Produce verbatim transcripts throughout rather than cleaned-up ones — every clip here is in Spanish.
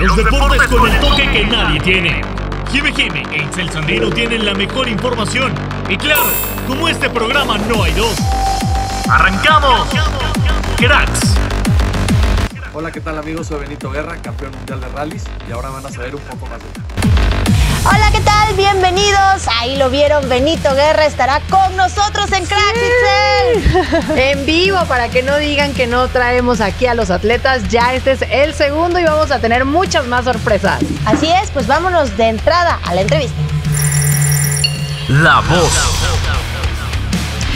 Los deportes con el toque que nadie tiene. Jime Jime e Itzel Sandino tienen la mejor información. Y claro, como este programa no hay dos. ¡Arrancamos! ¡Cracks! Hola, ¿qué tal amigos? Soy Benito Guerra, campeón mundial de rallies, y ahora van a saber un poco más de mí. Hola, ¿qué tal? Bienvenidos. Ahí lo vieron, Benito Guerra estará con nosotros en Cracks, sí. En vivo, para que no digan que no traemos aquí a los atletas. Ya este es el segundo y vamos a tener muchas más sorpresas. Así es, pues vámonos de entrada a la entrevista. La voz.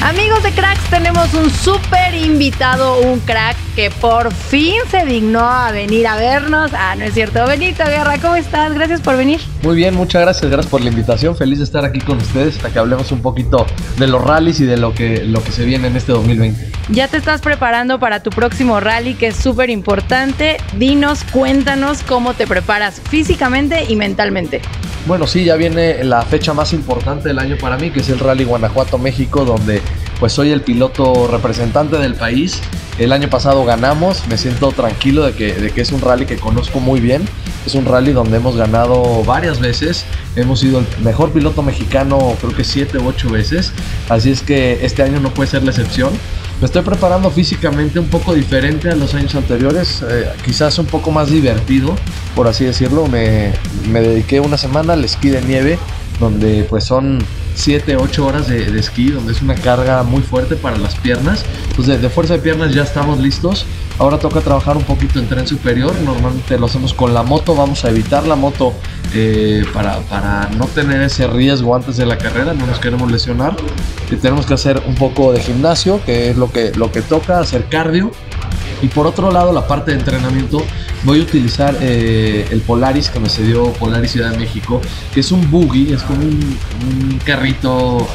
Amigos de Cracks, tenemos un súper invitado, un crack que por fin se dignó a venir a vernos. Ah, no es cierto. Benito Guerra, ¿cómo estás? Gracias por venir. Muy bien, muchas gracias. Gracias por la invitación. Feliz de estar aquí con ustedes para que hablemos un poquito de los rallies y de lo que, lo que se viene en este dos mil veinte. Ya te estás preparando para tu próximo rally, que es súper importante. Dinos, cuéntanos cómo te preparas físicamente y mentalmente. Bueno, sí, ya viene la fecha más importante del año para mí, que es el Rally Guanajuato-México, donde pues soy el piloto representante del país. El año pasado ganamos, me siento tranquilo de que, de que es un rally que conozco muy bien. Es un rally donde hemos ganado varias veces, hemos sido el mejor piloto mexicano creo que siete u ocho veces, así es que este año no puede ser la excepción. Me estoy preparando físicamente un poco diferente a los años anteriores, eh, quizás un poco más divertido, por así decirlo. Me, me dediqué una semana al esquí de nieve, donde pues son siete u ocho horas de, de esquí, donde es una carga muy fuerte para las piernas. Entonces de fuerza de piernas ya estamos listos. Ahora toca trabajar un poquito en tren superior, normalmente lo hacemos con la moto, vamos a evitar la moto eh, para, para no tener ese riesgo antes de la carrera, no nos queremos lesionar. Y tenemos que hacer un poco de gimnasio, que es lo que, lo que toca, hacer cardio. Y por otro lado, la parte de entrenamiento, voy a utilizar eh, el Polaris que me cedió Polaris Ciudad de México, que es un buggy, es como un, un carrito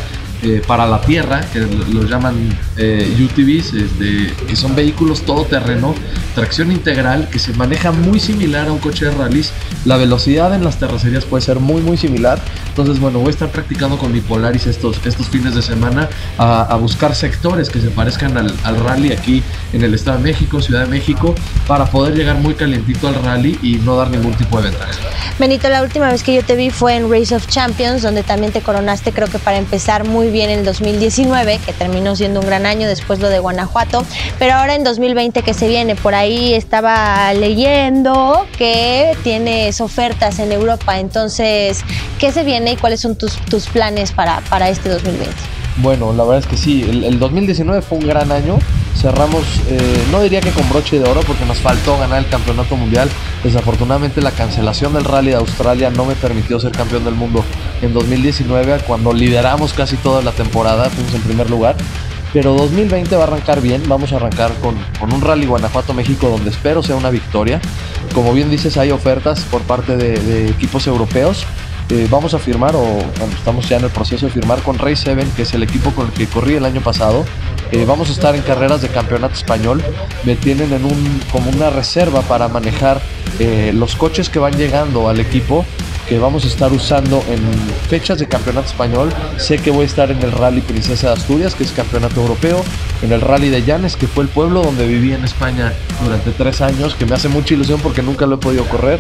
eh, para la tierra, que lo llaman eh, U T Vs, de, que son vehículos todoterreno, tracción integral, que se maneja muy similar a un coche de rallies. La velocidad en las terracerías puede ser muy muy similar. Entonces, bueno, voy a estar practicando con mi Polaris estos, estos fines de semana a, a buscar sectores que se parezcan al, al rally aquí en el Estado de México, Ciudad de México, para poder llegar muy calientito al rally y no dar ningún tipo de ventaja. Benito, la última vez que yo te vi fue en Race of Champions, donde también te coronaste, creo que para empezar muy bien en el dos mil diecinueve, que terminó siendo un gran año, después lo de Guanajuato, pero ahora en dos mil veinte que se viene, por ahí estaba leyendo que tienes ofertas en Europa, entonces, ¿qué se viene? ¿Y cuáles son tus, tus planes para, para este dos mil veinte? Bueno, la verdad es que sí, el, el dos mil diecinueve fue un gran año. Cerramos, eh, no diría que con broche de oro, porque nos faltó ganar el campeonato mundial. Desafortunadamente la cancelación del Rally de Australia no me permitió ser campeón del mundo en dos mil diecinueve, cuando lideramos casi toda la temporada, fuimos en primer lugar. Pero dos mil veinte va a arrancar bien, vamos a arrancar con, con un Rally Guanajuato-México donde espero sea una victoria. Como bien dices, hay ofertas por parte de, de equipos europeos. Eh, vamos a firmar, o bueno, estamos ya en el proceso de firmar con Race siete, que es el equipo con el que corrí el año pasado. Eh, vamos a estar en carreras de campeonato español. Me tienen en un, como una reserva para manejar eh, los coches que van llegando al equipo, que vamos a estar usando en fechas de campeonato español. Sé que voy a estar en el Rally Princesa de Asturias, que es campeonato europeo, en el Rally de Llanes, que fue el pueblo donde viví en España durante tres años, que me hace mucha ilusión porque nunca lo he podido correr.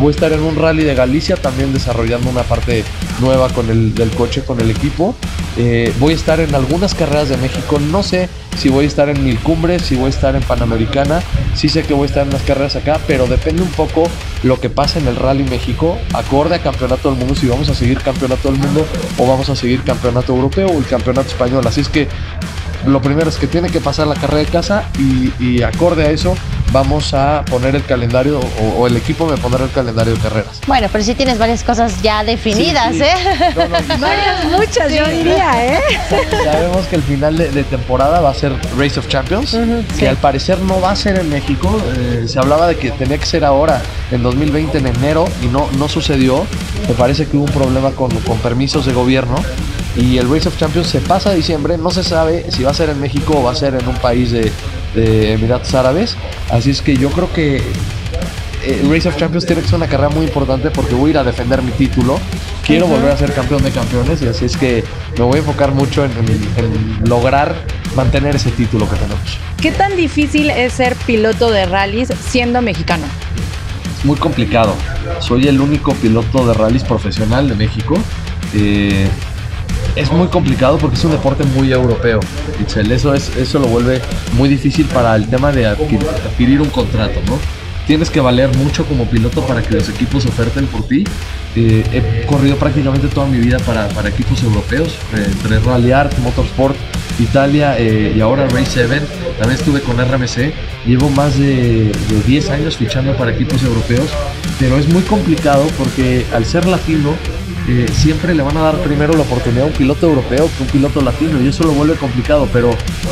Voy a estar en un Rally de Galicia, también desarrollando una parte nueva con el, del coche, con el equipo. Eh, voy a estar en algunas carreras de México, no sé si voy a estar en Mil Cumbres, si voy a estar en Panamericana, sí sé que voy a estar en las carreras acá, pero depende un poco lo que pasa en el Rally México, acorde a campeonato del mundo, si vamos a seguir campeonato del mundo o vamos a seguir campeonato europeo o el campeonato español. Así es que lo primero es que tiene que pasar la carrera de casa y, y acorde a eso vamos a poner el calendario, o, o el equipo me pondrá el calendario de carreras. Bueno, pero sí tienes varias cosas ya definidas, sí, sí. ¿eh? No, no, no. Varias, muchas, sí, yo diría, ¿eh? Sabemos que el final de, de temporada va a ser Race of Champions, uh-huh, que sí, al parecer no va a ser en México. Eh, se hablaba de que tenía que ser ahora, en dos mil veinte, en enero, y no, no sucedió. Me parece que hubo un problema con, con permisos de gobierno. Y el Race of Champions se pasa a diciembre, no se sabe si va a ser en México o va a ser en un país de, de Emiratos Árabes. Así es que yo creo que el Race of Champions tiene que ser una carrera muy importante porque voy a ir a defender mi título. Quiero volver a ser campeón de campeones y así es que me voy a enfocar mucho en, en, en lograr mantener ese título que tenemos. ¿Qué tan difícil es ser piloto de rallies siendo mexicano? muy complicado. Soy el único piloto de rallies profesional de México. Eh, es muy complicado porque es un deporte muy europeo, Itzel. Eso, es, eso lo vuelve muy difícil para el tema de adquirir, adquirir un contrato, ¿no? Tienes que valer mucho como piloto para que los equipos oferten por ti. Eh, he corrido prácticamente toda mi vida para, para equipos europeos, eh, entre Rally Art, Motorsport Italia, eh, y ahora Race siete. También estuve con R M C. Llevo más de, de diez años fichando para equipos europeos, pero es muy complicado porque al ser latino, eh, siempre le van a dar primero la oportunidad a un piloto europeo que a un piloto latino, y eso lo vuelve complicado, pero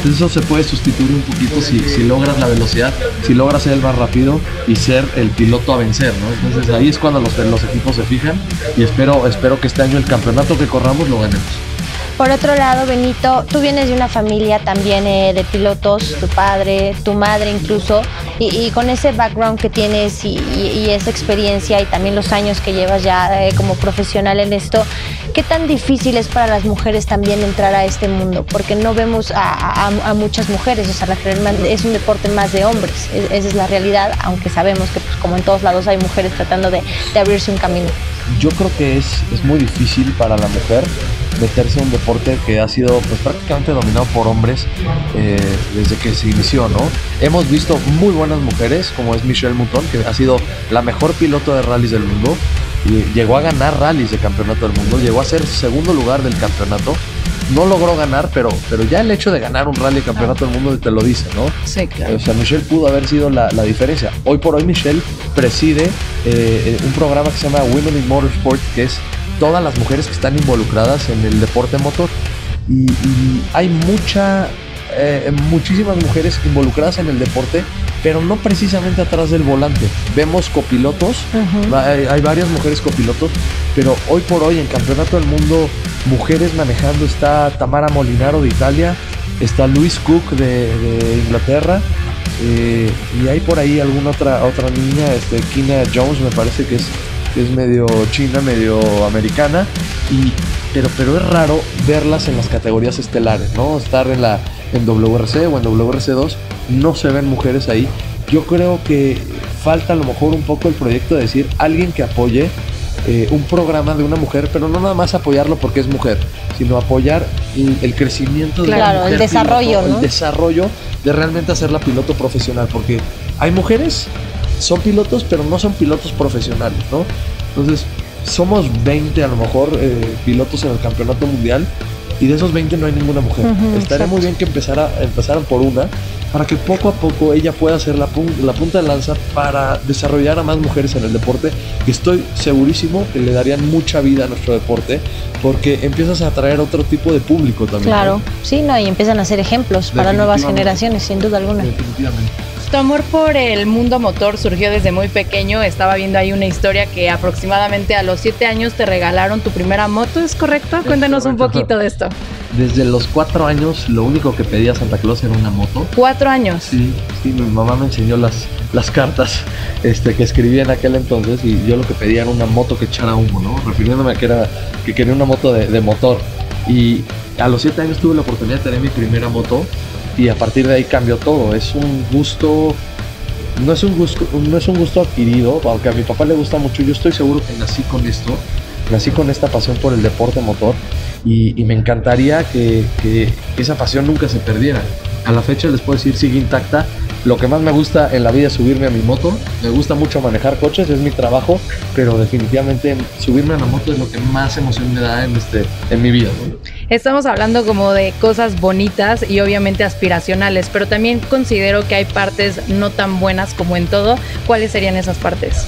eso se puede sustituir un poquito si, si logras la velocidad, si logras ser el más rápido y ser el piloto a vencer, ¿no? Entonces ahí es cuando los, los equipos se fijan, y espero, espero que este año el campeonato que corramos lo ganemos. Por otro lado, Benito, tú vienes de una familia también eh, de pilotos, tu padre, tu madre incluso, y, y con ese background que tienes y, y, y esa experiencia y también los años que llevas ya eh, como profesional en esto, ¿qué tan difícil es para las mujeres también entrar a este mundo? Porque no vemos a, a, a muchas mujeres, o sea, la, es un deporte más de hombres, es, esa es la realidad, aunque sabemos que pues, como en todos lados hay mujeres tratando de, de abrirse un camino. Yo creo que es, es muy difícil para la mujer meterse en un deporte que ha sido pues, prácticamente dominado por hombres eh, desde que se inició, ¿no? Hemos visto muy buenas mujeres, como es Michelle Mouton, que ha sido la mejor piloto de rallies del mundo, y llegó a ganar rallies de campeonato del mundo, llegó a ser segundo lugar del campeonato, no logró ganar, pero, pero ya el hecho de ganar un rally de campeonato del mundo te lo dice, ¿no? Sí, claro. O sea, Michelle pudo haber sido la, la diferencia. Hoy por hoy Michelle preside eh, un programa que se llama Women in Motorsport, que es todas las mujeres que están involucradas en el deporte motor, y, y hay mucha, eh, muchísimas mujeres involucradas en el deporte, pero no precisamente atrás del volante. Vemos copilotos, uh-huh. hay, hay varias mujeres copilotos, pero hoy por hoy en Campeonato del Mundo mujeres manejando está Tamara Molinaro de Italia, está Louise Cook de, de Inglaterra, eh, y hay por ahí alguna otra, otra niña, este, Kina Jones me parece que es es medio china, medio americana, y, pero, pero es raro verlas en las categorías estelares, ¿no? Estar en, la, en W R C o en W R C dos, no se ven mujeres ahí. Yo creo que falta a lo mejor un poco el proyecto de decir alguien que apoye eh, un programa de una mujer, pero no nada más apoyarlo porque es mujer, sino apoyar el, el crecimiento de claro, la mujer. El desarrollo, piloto, ¿no? El desarrollo de realmente hacerla piloto profesional, porque hay mujeres... Son pilotos, pero no son pilotos profesionales, ¿no? Entonces, somos veinte a lo mejor eh, pilotos en el campeonato mundial, y de esos veinte no hay ninguna mujer. Uh-huh, Estaría muy bien que empezara, empezaran por una, para que poco a poco ella pueda ser la, pun- la punta de lanza para desarrollar a más mujeres en el deporte, que estoy segurísimo que le darían mucha vida a nuestro deporte, porque empiezas a atraer otro tipo de público también. Claro, ¿no? Sí, no, y empiezan a ser ejemplos para nuevas generaciones, sin duda alguna. Definitivamente. Tu amor por el mundo motor surgió desde muy pequeño. Estaba viendo ahí una historia que aproximadamente a los siete años te regalaron tu primera moto, ¿es correcto? Es Cuéntanos correcto. un poquito de esto. Desde los cuatro años lo único que pedía a Santa Claus era una moto. ¿Cuatro años? Sí, sí, mi mamá me enseñó las, las cartas este, que escribía en aquel entonces, y yo lo que pedía era una moto que echara humo, ¿no? Refiriéndome a que, era, que quería una moto de, de motor. Y a los siete años tuve la oportunidad de tener mi primera moto, y a partir de ahí cambió todo. Es un gusto, no es un gusto, no es un gusto adquirido, aunque a mi papá le gusta mucho. Yo estoy seguro que nací con esto, nací con esta pasión por el deporte motor, y, y me encantaría que, que esa pasión nunca se perdiera. A la fecha les puedo decir, sigue intacta. Lo que más me gusta en la vida es subirme a mi moto, me gusta mucho manejar coches, es mi trabajo, pero definitivamente subirme a la moto es lo que más emoción me da en, este, en mi vida, ¿no? Estamos hablando como de cosas bonitas y obviamente aspiracionales, pero también considero que hay partes no tan buenas como en todo. ¿Cuáles serían esas partes?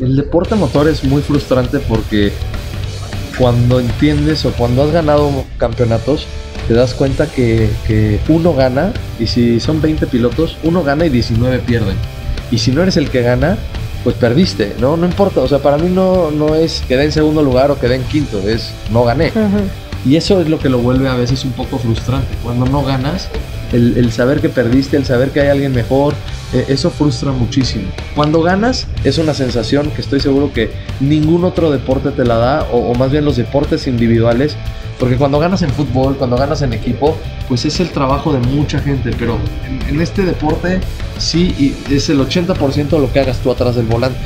El deporte motor es muy frustrante porque cuando entiendes o cuando has ganado campeonatos, te das cuenta que, que uno gana, y si son veinte pilotos, uno gana y diecinueve pierden. Y si no eres el que gana, pues perdiste, ¿no? No importa, o sea, para mí no, no es quedé en segundo lugar o quedé en quinto, es no gané. Uh-huh. Y eso es lo que lo vuelve a veces un poco frustrante. Cuando no ganas, el, el saber que perdiste, el saber que hay alguien mejor, eh, eso frustra muchísimo. Cuando ganas, es una sensación que estoy seguro que ningún otro deporte te la da, o, o más bien los deportes individuales. Porque cuando ganas en fútbol, cuando ganas en equipo, pues es el trabajo de mucha gente. Pero en, en este deporte sí, y es el ochenta por ciento de lo que hagas tú atrás del volante.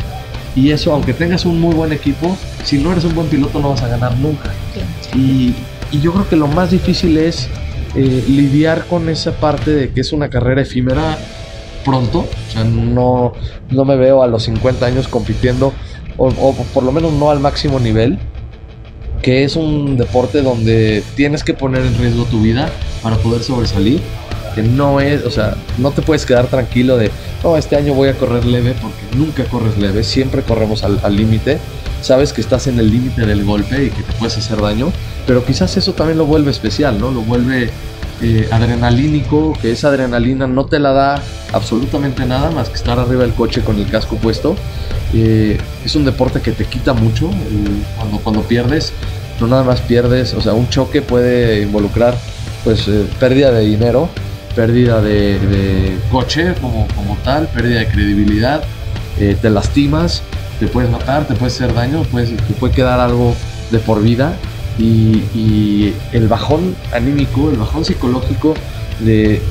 Y eso, aunque tengas un muy buen equipo, si no eres un buen piloto no vas a ganar nunca. Sí. Y, y yo creo que lo más difícil es eh, lidiar con esa parte de que es una carrera efímera pronto. O sea, no, no me veo a los cincuenta años compitiendo, o, o por lo menos no al máximo nivel, que es un deporte donde tienes que poner en riesgo tu vida para poder sobresalir. Que no es, o sea, no te puedes quedar tranquilo de, no, este año voy a correr leve, porque nunca corres leve, siempre corremos al límite. Sabes que estás en el límite del golpe y que te puedes hacer daño, pero quizás eso también lo vuelve especial, ¿no? Lo vuelve eh, adrenalínico, que esa adrenalina no te la da absolutamente nada más que estar arriba del coche con el casco puesto. Eh, es un deporte que te quita mucho, eh, cuando, cuando pierdes, no nada más pierdes, o sea, un choque puede involucrar pues eh, pérdida de dinero, pérdida de, de coche como, como tal, pérdida de credibilidad, eh, te lastimas, te puedes matar, te puedes hacer daño, puedes, te puede quedar algo de por vida, y, y el bajón anímico, el bajón psicológico de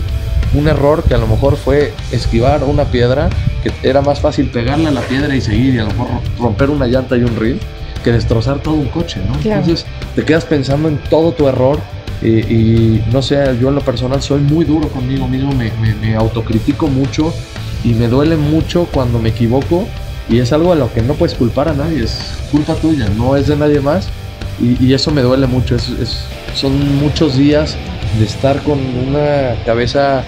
un error que a lo mejor fue esquivar una piedra, que era más fácil pegarle a la piedra y seguir, y a lo mejor romper una llanta y un reel, que destrozar todo un coche, ¿no? Claro. Entonces te quedas pensando en todo tu error. Y, y no sé, yo en lo personal soy muy duro conmigo mismo, me, me, me autocritico mucho y me duele mucho cuando me equivoco, y es algo a lo que no puedes culpar a nadie, es culpa tuya, no es de nadie más, y, y eso me duele mucho, es, es, son muchos días de estar con una cabeza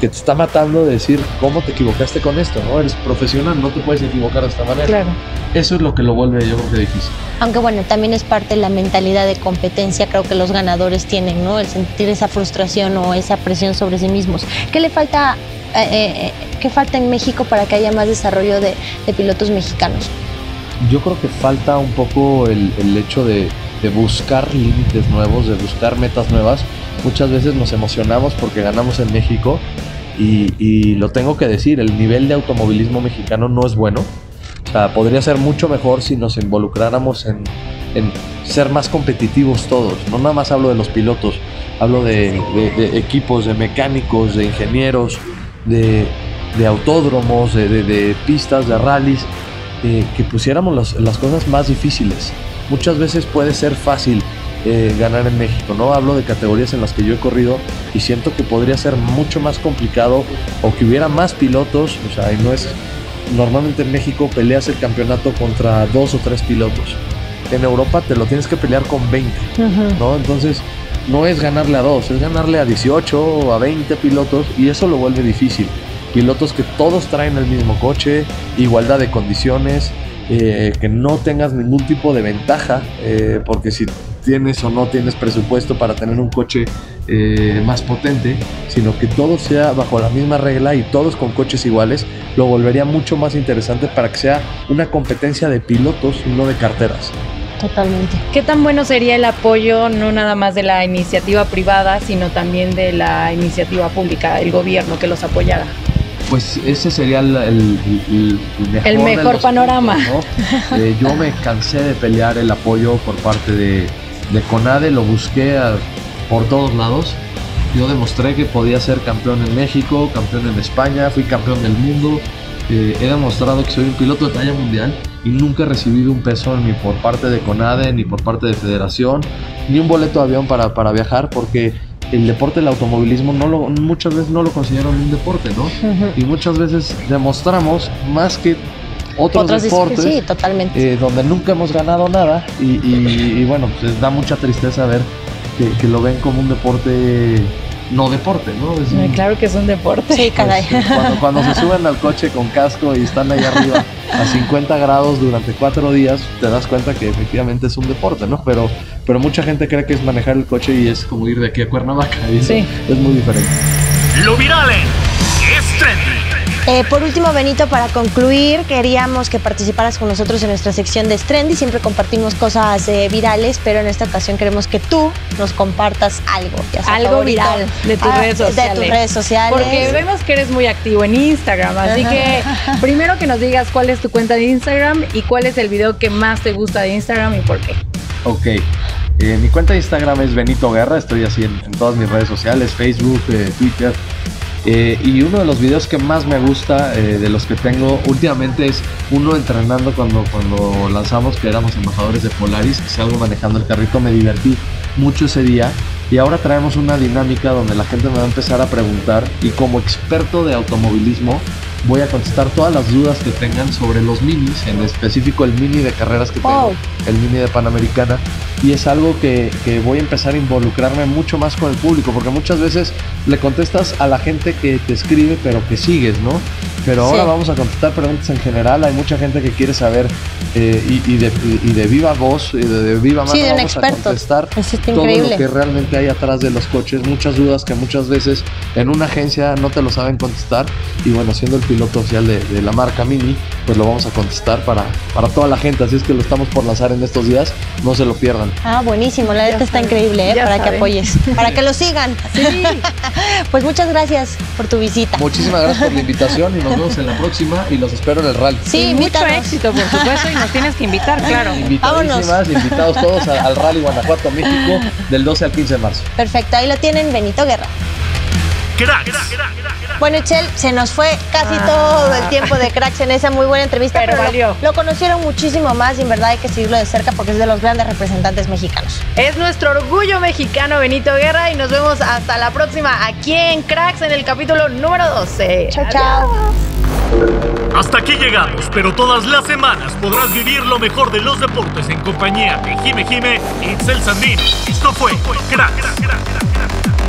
que te está matando, de decir cómo te equivocaste con esto, ¿no? Eres profesional, no te puedes equivocar de esta manera. Claro. Eso es lo que lo vuelve, yo creo, que difícil. Aunque bueno, también es parte de la mentalidad de competencia, creo que los ganadores tienen, ¿no? El sentir esa frustración o esa presión sobre sí mismos. ¿Qué le falta, eh, eh, qué falta en México para que haya más desarrollo de, de pilotos mexicanos? Yo creo que falta un poco el, el hecho de, de buscar límites nuevos, de buscar metas nuevas. Muchas veces nos emocionamos porque ganamos en México y, y lo tengo que decir, el nivel de automovilismo mexicano no es bueno. O sea, podría ser mucho mejor si nos involucráramos en, en ser más competitivos todos. No nada más hablo de los pilotos, hablo de, de, de equipos, de mecánicos, de ingenieros, de, de autódromos, de, de, de pistas, de rallies, eh, que pusiéramos las, las cosas más difíciles. Muchas veces puede ser fácil eh, ganar en México, ¿no? Hablo de categorías en las que yo he corrido y siento que podría ser mucho más complicado, o que hubiera más pilotos, o sea, y no es... Normalmente en México peleas el campeonato contra dos o tres pilotos. En Europa te lo tienes que pelear con veinte, uh-huh. ¿no? Entonces no es ganarle a dos, es ganarle a dieciocho o a veinte pilotos, y eso lo vuelve difícil. Pilotos que todos traen el mismo coche, igualdad de condiciones, eh, que no tengas ningún tipo de ventaja, eh, porque si tienes o no tienes presupuesto para tener un coche eh, más potente, sino que todo sea bajo la misma regla y todos con coches iguales, lo volvería mucho más interesante para que sea una competencia de pilotos, no de carteras. Totalmente. ¿Qué tan bueno sería el apoyo, no nada más de la iniciativa privada, sino también de la iniciativa pública, el gobierno que los apoyara? Pues ese sería el, el, el, el mejor, el mejor panorama. Puntos, ¿no? eh, yo me cansé de pelear el apoyo por parte de de Conade, lo busqué a, por todos lados. Yo demostré que podía ser campeón en México, campeón en España, fui campeón del mundo. Eh, he demostrado que soy un piloto de talla mundial y nunca he recibido un peso ni por parte de Conade, ni por parte de Federación, ni un boleto de avión para, para viajar, porque el deporte del automovilismo no lo, muchas veces no lo consideran un deporte, ¿no? Uh-huh. Y muchas veces demostramos más que Otros, Otros deportes, sí, totalmente. Eh, donde nunca hemos ganado nada, y, y, y bueno, pues da mucha tristeza ver que, que lo ven como un deporte no deporte, ¿no? Es un, claro que es un deporte. Sí, caray. Pues, cuando, cuando se suben al coche con casco y están ahí arriba a cincuenta grados durante cuatro días, te das cuenta que efectivamente es un deporte, ¿no? Pero, pero mucha gente cree que es manejar el coche y es como ir de aquí a Cuernavaca, y sí. Es muy diferente. Lo viral es trending. Eh, por último, Benito, para concluir, queríamos que participaras con nosotros en nuestra sección de Trendy. Siempre compartimos cosas eh, virales, pero en esta ocasión queremos que tú nos compartas algo. Ya sea, algo viral de tus, ah, redes sociales. de tus redes sociales. Porque vemos que eres muy activo en Instagram, así Ajá. que primero que nos digas cuál es tu cuenta de Instagram y cuál es el video que más te gusta de Instagram y por qué. Ok. Eh, mi cuenta de Instagram es Benito Guerra. Estoy así en, en todas mis redes sociales, Facebook, eh, Twitter. Eh, y uno de los videos que más me gusta, eh, de los que tengo últimamente, es uno entrenando cuando, cuando lanzamos, que éramos embajadores de Polaris, salgo manejando el carrito, me divertí mucho ese día. Y ahora traemos una dinámica donde la gente me va a empezar a preguntar y como experto de automovilismo voy a contestar todas las dudas que tengan sobre los minis, en específico el mini de carreras que tengo, el mini de Panamericana. Y es algo que, que voy a empezar a involucrarme mucho más con el público, porque muchas veces le contestas a la gente que te escribe pero que sigues, ¿no? Pero ahora sí vamos a contestar preguntas en general. Hay mucha gente que quiere saber eh, y, y, de, y de viva voz, y de, de viva mano, sí, de un vamos experto. A contestar es todo increíble. Lo que realmente hay atrás de los coches, muchas dudas que muchas veces en una agencia no te lo saben contestar. Y bueno, siendo el piloto oficial de, de la marca Mini, pues lo vamos a contestar para, para toda la gente. Así es que lo estamos por lanzar en estos días, no se lo pierdan. Ah, buenísimo, la neta está increíble, ¿eh? Para saben. Que apoyes, para que lo sigan. Sí. Pues muchas gracias por tu visita. Muchísimas gracias por la invitación y nos vemos en la próxima y los espero en el rally. Sí, mucho éxito, por supuesto, y nos tienes que invitar, claro. Invitadísimas, vámonos. Invitados todos al, al Rally Guanajuato-México del doce al quince de marzo. Perfecto, ahí lo tienen, Benito Guerra. Cracks. Bueno, Itzel, se nos fue casi ah. todo el tiempo de Cracks en esa muy buena entrevista, pero, pero valió. Lo, lo conocieron muchísimo más y en verdad hay que seguirlo de cerca porque es de los grandes representantes mexicanos. Es nuestro orgullo mexicano, Benito Guerra, y nos vemos hasta la próxima aquí en Cracks en el capítulo número doce. Chao, chao. Hasta aquí llegamos, pero todas las semanas podrás vivir lo mejor de los deportes en compañía de Jime Jime y Itzel Sandino. Esto fue Cracks.